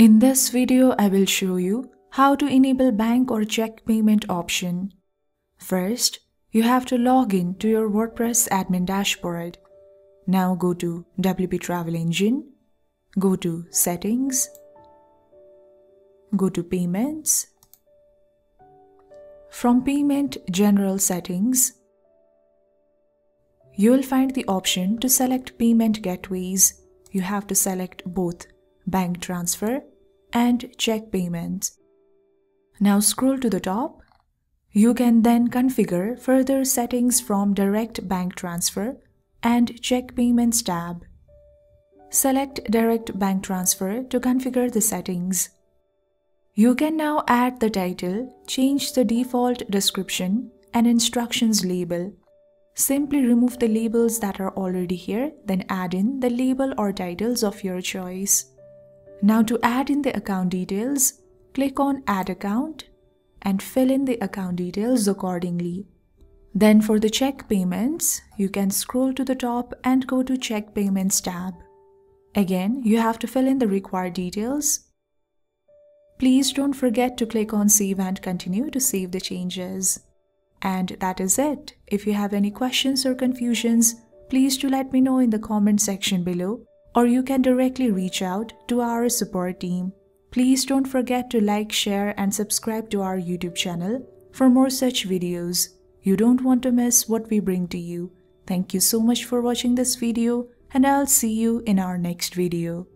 In this video, I will show you how to enable bank or check payment option. First, you have to log in to your WordPress admin dashboard. Now go to WP Travel Engine, go to Settings, go to Payments. From Payment General Settings, you will find the option to select payment gateways. You have to select both bank transfer and check payments. Now scroll to the top. You can then configure further settings from Direct Bank Transfer and Check Payments tab. Select Direct Bank Transfer to configure the settings. You can now add the title, change the default description and instructions label. Simply remove the labels that are already here, then add in the label or titles of your choice. Now to add in the account details, click on Add Account and fill in the account details accordingly. Then for the check payments, you can scroll to the top and go to Check Payments tab. Again, you have to fill in the required details. Please don't forget to click on Save and Continue to save the changes. And that is it. If you have any questions or confusions, please do let me know in the comment section below, or you can directly reach out to our support team. Please don't forget to like, share and subscribe to our YouTube channel for more such videos. You don't want to miss what we bring to you. Thank you so much for watching this video, and I'll see you in our next video.